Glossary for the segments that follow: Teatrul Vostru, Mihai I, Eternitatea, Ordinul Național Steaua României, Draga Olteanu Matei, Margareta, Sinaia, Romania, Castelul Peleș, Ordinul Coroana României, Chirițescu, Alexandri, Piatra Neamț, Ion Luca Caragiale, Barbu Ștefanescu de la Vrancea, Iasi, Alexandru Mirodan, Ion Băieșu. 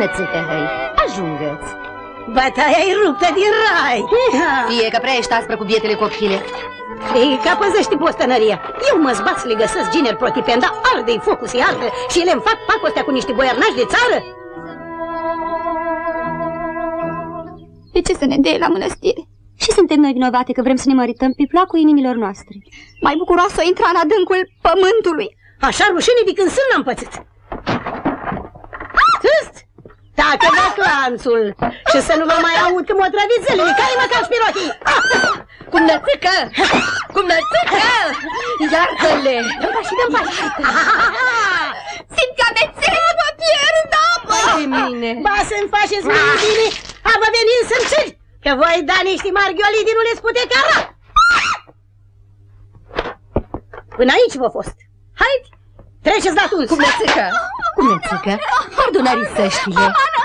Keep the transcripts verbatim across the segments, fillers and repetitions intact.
Bunățică, hai, ajungă-ți! Bătaia-i ruptă din rai! Fie că prea ești aspră cu bietele copile. Ei, ca păzești postănăria. Eu mă zbat să le găsesc gineri protipenda, arde-i focus, i ardă, și ele îmi fac pacostea cu niște boiarnași de țară? De ce să ne dea la mănăstire? Și suntem noi vinovate că vrem să ne mărităm pe placul inimilor noastre. Mai bucuroasă o intra în adâncul pământului. Așa rușine de când sunt n-am pățit. Dacă văd lanțul și să nu vă mai aud că mă trăviți zilele, ca-i măcar șpirotii. Cum nățică! Cum nățică! Iartă-le! Dă-mi pași, dă-mi pași! Simt că amețele mă pierd, apă! Pe mine! Ba să-mi faceți mie bine, a vă venit să-mi ceri, că voi da niște marghiolii din nu le spute cara! Până aici v-a fost! Haide! Treceți la tuns! Cum nățică! Cum nățică! Ordonarisește-le! Amană!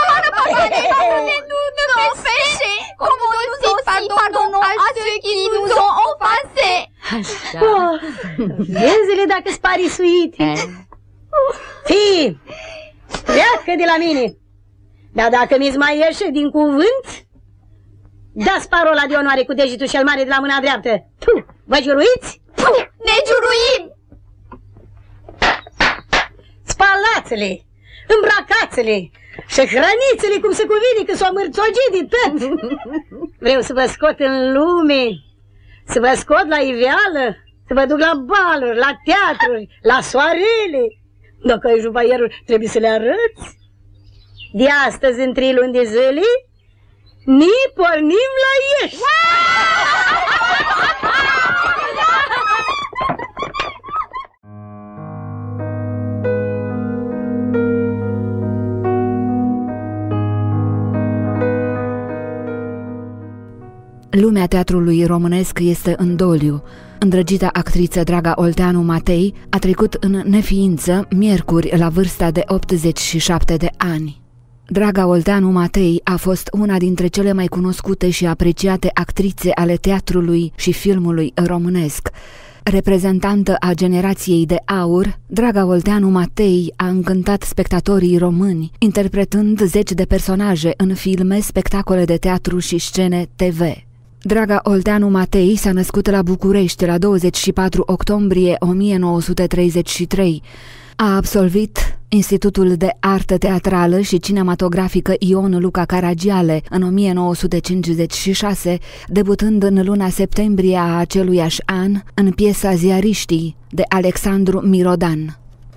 Amană, pardonne! Pardonne, nu! Ne confeșe! Cum nu zic, pardon, a ceux qui nous ont offensé! Așa! Vienzile dacă-s parisuite! Fii! Treacă de la mine! Dar dacă mi-ți mai ieșe din cuvânt, dați parola de onoare cu degetul cel mare de la mâna dreaptă! Vă juruiți? Ne juruim! Spalați-le, îmbracați-le și hrăniți-le cum se cuvine, că s-o mârțogii de tot. Vreau să vă scot în lume, să vă scot la iveală, să vă duc la baluri, la teatruri, la soarele. Dacă ai juvaierul, trebuie să le arăți. De astăzi, în trei luni de zile, ne pornim la Ieși. Lumea teatrului românesc este în doliu. Îndrăgita actriță Draga Olteanu Matei a trecut în neființă miercuri la vârsta de optzeci și șapte de ani. Draga Olteanu Matei a fost una dintre cele mai cunoscute și apreciate actrițe ale teatrului și filmului românesc. Reprezentantă a generației de aur, Draga Olteanu Matei a încântat spectatorii români, interpretând zeci de personaje în filme, spectacole de teatru și scene te ve. Draga Olteanu Matei s-a născut la București la douăzeci și patru octombrie o mie nouă sute treizeci și trei. A absolvit Institutul de Artă Teatrală și Cinematografică Ion Luca Caragiale în o mie nouă sute cincizeci și șase, debutând în luna septembrie a aceluiași an în piesa Ziariștii de Alexandru Mirodan.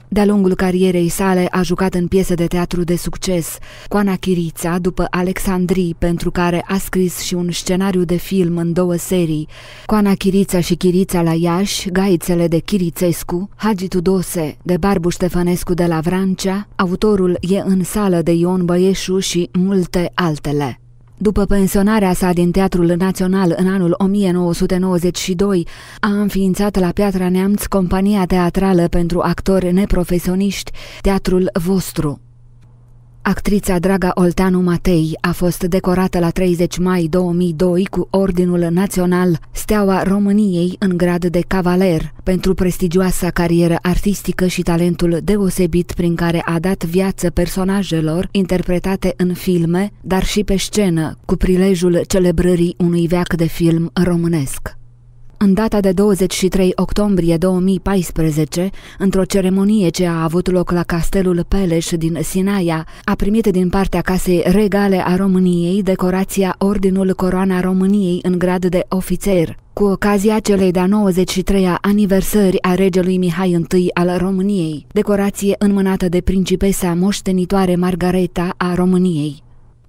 De-a lungul carierei sale a jucat în piese de teatru de succes, Coana Chirița după Alexandri, pentru care a scris și un scenariu de film în două serii, Coana Chirița și Chirița la Iași, Gaițele de Chirițescu, Hagi Tudose de Barbu Ștefanescu de la Vrancea, Autorul e în sală de Ion Băieșu și multe altele. După pensionarea sa din Teatrul Național în anul o mie nouă sute nouăzeci și doi, a înființat la Piatra Neamț compania teatrală pentru actori neprofesioniști, Teatrul Vostru. Actrița Draga Olteanu Matei a fost decorată la treizeci mai două mii doi cu Ordinul Național Steaua României în grad de cavaler pentru prestigioasa carieră artistică și talentul deosebit prin care a dat viață personajelor interpretate în filme, dar și pe scenă, cu prilejul celebrării unui veac de film românesc. În data de douăzeci și trei octombrie două mii paisprezece, într-o ceremonie ce a avut loc la Castelul Peleș din Sinaia, a primit din partea Casei Regale a României decorația Ordinul Coroana României în grad de ofițer, cu ocazia celei de-a nouăzeci și treia aniversări a regelui Mihai întâi al României, decorație înmânată de principesa moștenitoare Margareta a României.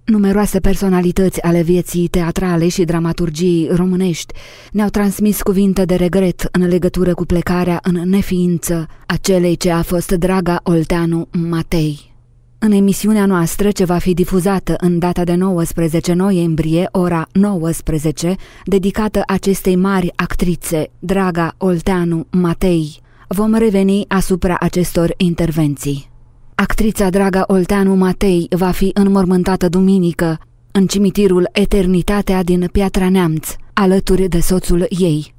Numeroase personalități ale vieții teatrale și dramaturgiei românești ne-au transmis cuvinte de regret în legătură cu plecarea în neființă a celei ce a fost Draga Olteanu Matei. În emisiunea noastră, ce va fi difuzată în data de nouăsprezece noiembrie, ora nouăsprezece, dedicată acestei mari actrițe, Draga Olteanu Matei, vom reveni asupra acestor intervenții. Actrița Draga Olteanu Matei va fi înmormântată duminică în cimitirul Eternitatea din Piatra Neamț, alături de soțul ei.